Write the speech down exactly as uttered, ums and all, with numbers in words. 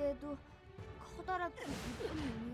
보기에도 커다랗게 무슨 의미가